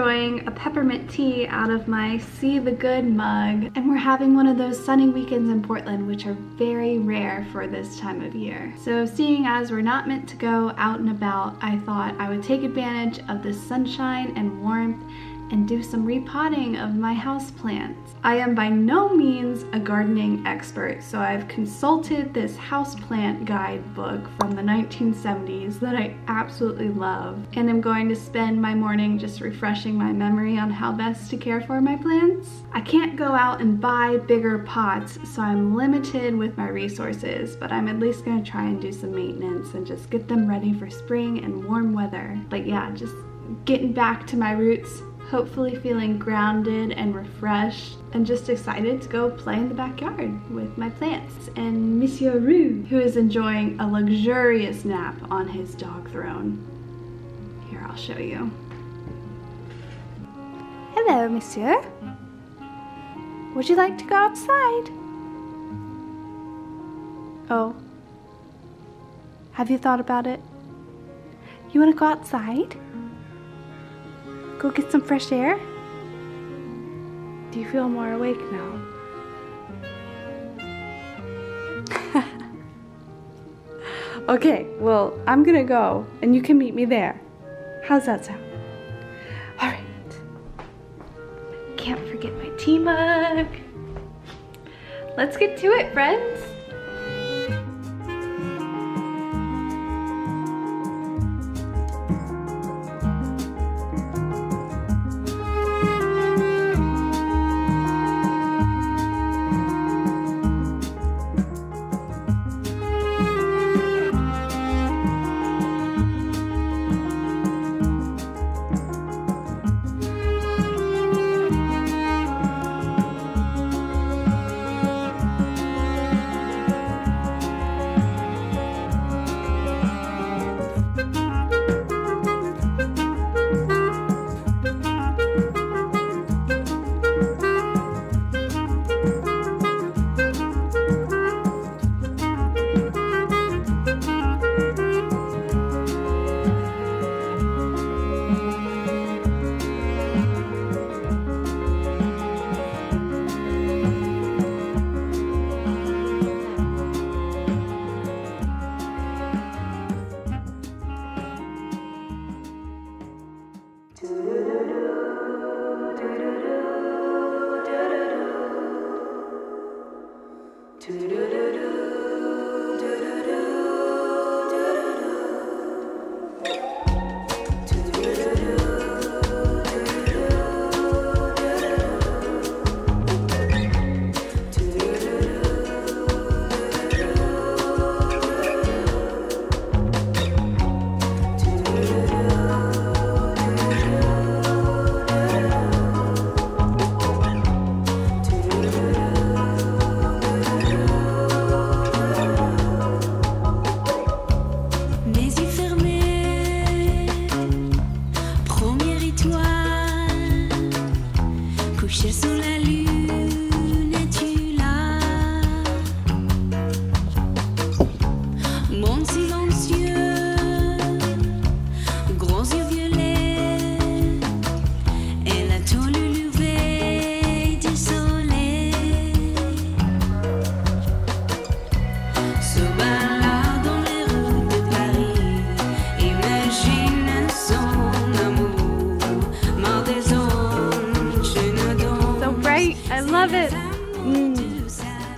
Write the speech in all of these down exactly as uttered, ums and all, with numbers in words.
enjoying a peppermint tea out of my See the Good mug, and we're having one of those sunny weekends in Portland, which are very rare for this time of year. So seeing as we're not meant to go out and about, I thought I would take advantage of this sunshine and warmth and do some repotting of my houseplants. I am by no means a gardening expert, so I've consulted this houseplant guidebook from the nineteen seventies that I absolutely love, and I'm going to spend my morning just refreshing my memory on how best to care for my plants. I can't go out and buy bigger pots, so I'm limited with my resources, but I'm at least gonna try and do some maintenance and just get them ready for spring and warm weather. But yeah, just getting back to my roots, hopefully feeling grounded and refreshed, and just excited to go play in the backyard with my plants and Monsieur Roo, who is enjoying a luxurious nap on his dog throne. Here, I'll show you. Hello, Monsieur. Would you like to go outside? Oh. Have you thought about it? You want to go outside? Go get some fresh air? Do you feel more awake now? Okay, well, I'm gonna go and you can meet me there. How's that sound? All right. Can't forget my tea mug. Let's get to it, friends.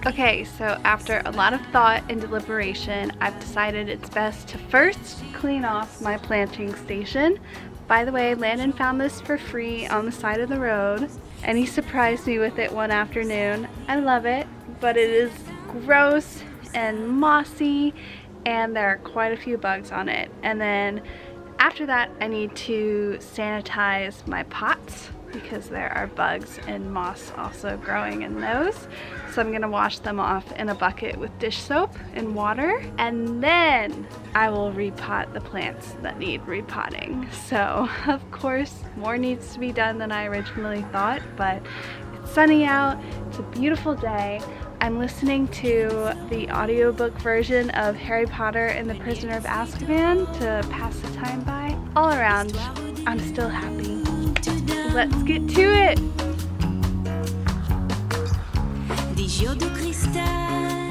Okay, so after a lot of thought and deliberation, I've decided it's best to first clean off my planting station. By the way, Landon found this for free on the side of the road, and he surprised me with it one afternoon. I love it, but it is gross and mossy, and there are quite a few bugs on it. And then after that, I need to sanitize my pots, because there are bugs and moss also growing in those. So I'm gonna wash them off in a bucket with dish soap and water, and then I will repot the plants that need repotting. So of course, more needs to be done than I originally thought, but it's sunny out, it's a beautiful day. I'm listening to the audiobook version of Harry Potter and the Prisoner of Azkaban to pass the time by. All around, I'm still happy. Let's get to it. Des jours de cristal,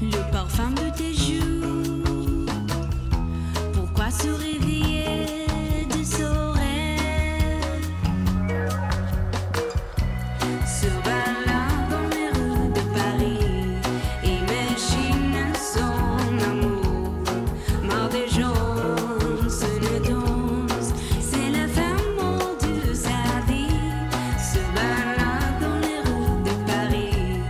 le parfum de tes joues. Pourquoi se réveiller de son rêve? Se balade dans les rues de Paris, imagine son amour. Marre des gens, se ne danse, c'est la fin de sa vie. Se balade dans les rues de Paris,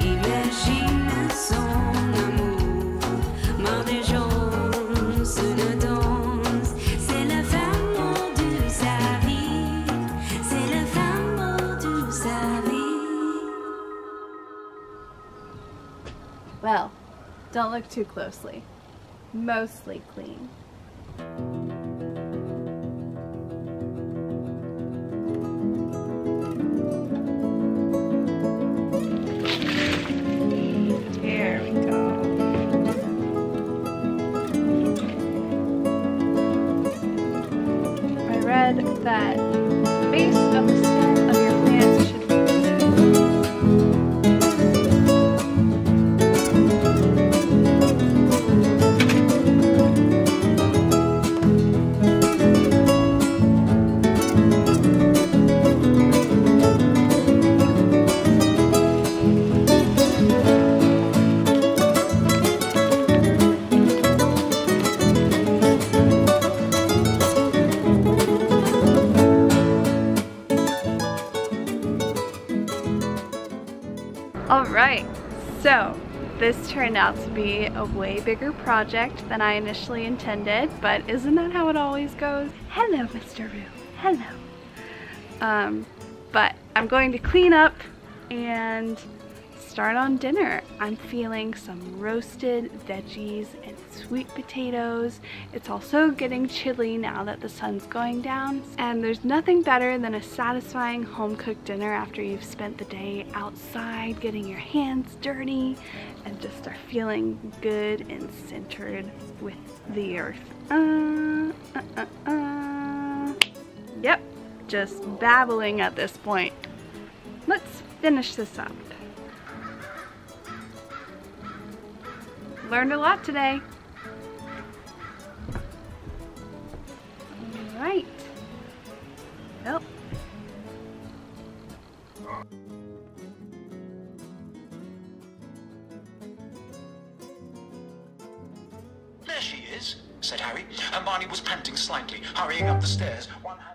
imagine son amour. Marre des gens, se ne danse, c'est la fin de sa vie. C'est la fin de sa vie. Well, don't look too closely. Mostly clean. There we go. I read that the base of the stem of your plants should be Alright, so this turned out to be a way bigger project than I initially intended, but isn't that how it always goes? Hello, Mister Roo. Hello. Um, but I'm going to clean up and start on dinner. I'm feeling some roasted veggies and sweet potatoes. It's also getting chilly now that the sun's going down, and there's nothing better than a satisfying home-cooked dinner after you've spent the day outside getting your hands dirty and just are feeling good and centered with the earth. Uh, uh, uh, uh. Yep, just babbling at this point. Let's finish this up. Learned a lot today. All right. Well. There she is, said Harry, and Barney was panting slightly, hurrying up the stairs, one hand...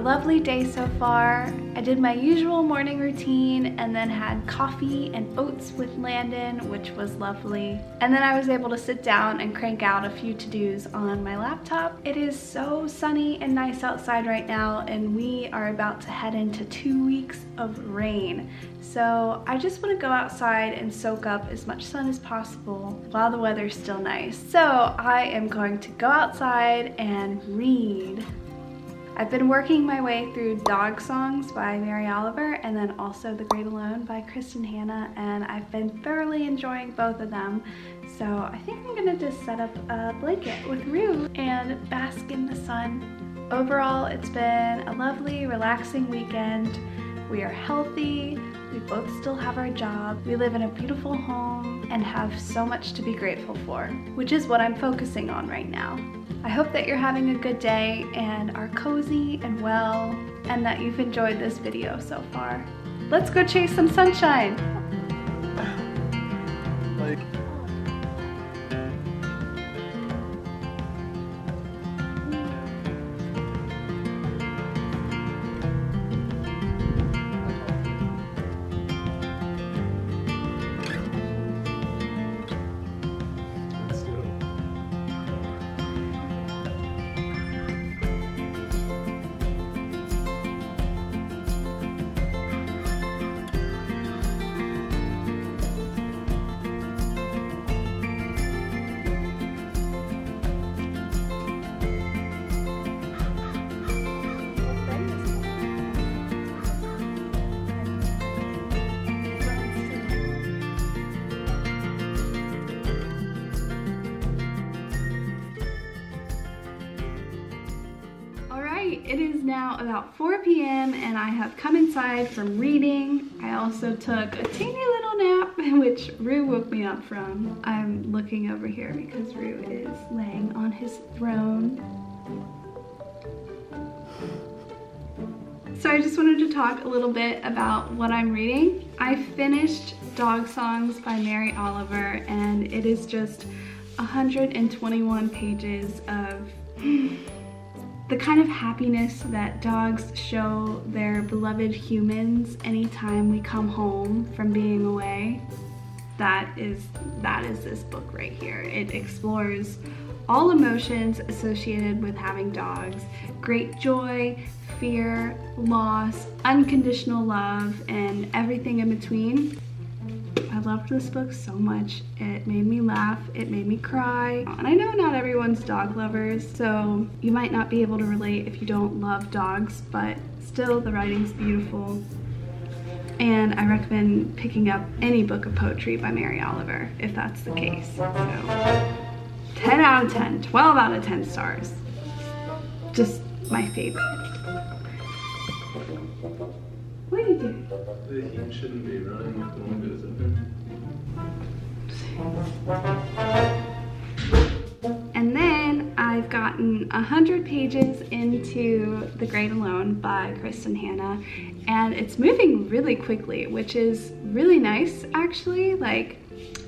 Lovely day so far. I did my usual morning routine and then had coffee and oats with Landon, which was lovely. And then I was able to sit down and crank out a few to-dos on my laptop. It is so sunny and nice outside right now, and we are about to head into two weeks of rain. So I just want to go outside and soak up as much sun as possible while the weather's still nice. So I am going to go outside and read. I've been working my way through Dog Songs by Mary Oliver and then also The Great Alone by Kristin Hannah, and I've been thoroughly enjoying both of them. So I think I'm gonna just set up a blanket with Roo and bask in the sun. Overall, it's been a lovely, relaxing weekend. We are healthy, we both still have our job, we live in a beautiful home and have so much to be grateful for, which is what I'm focusing on right now. I hope that you're having a good day and are cozy and well, and that you've enjoyed this video so far. Let's go chase some sunshine! Like. It is now about four p m and I have come inside from reading. I also took a teeny little nap, which Roo woke me up from. I'm looking over here because Roo is laying on his throne. So I just wanted to talk a little bit about what I'm reading. I finished Dog Songs by Mary Oliver, and it is just one hundred twenty-one pages of the kind of happiness that dogs show their beloved humans anytime we come home from being away. That is, that is this book right here. It explores all emotions associated with having dogs. Great joy, fear, loss, unconditional love, and everything in between. I loved this book so much. It made me laugh, it made me cry. And I know not everyone's dog lovers, so you might not be able to relate if you don't love dogs, but still the writing's beautiful. And I recommend picking up any book of poetry by Mary Oliver if that's the case. So, ten out of ten, twelve out of ten stars. Just my favorite. What do you do? The heat shouldn't be running with the windows open. And then I've gotten one hundred pages into The Great Alone by Kristin Hannah, and it's moving really quickly, which is really nice actually. Like,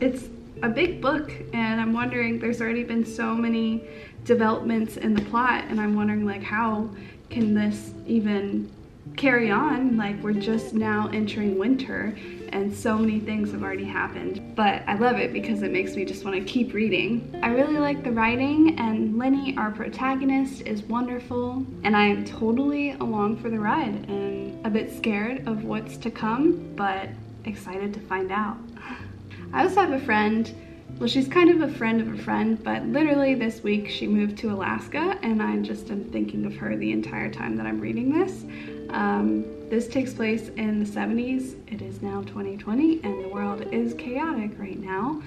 it's a big book, and I'm wondering, there's already been so many developments in the plot, and I'm wondering, like, how can this even carry on? Like, we're just now entering winter and so many things have already happened, but I love it because it makes me just want to keep reading. I really like the writing, and Lenny, our protagonist, is wonderful, and I am totally along for the ride and a bit scared of what's to come, but excited to find out. I also have a friend, well, she's kind of a friend of a friend, but literally this week she moved to Alaska, and I just am thinking of her the entire time that I'm reading this. Um, this takes place in the seventies. It is now twenty twenty, and the world is chaotic right now,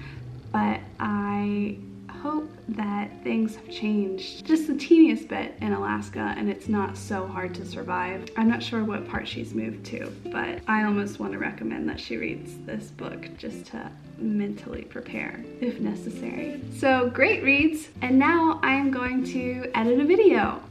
but I hope that things have changed just the teeniest bit in Alaska and it's not so hard to survive. I'm not sure what part she's moved to, but I almost want to recommend that she reads this book just to mentally prepare if necessary. So great reads, and now I am going to edit a video.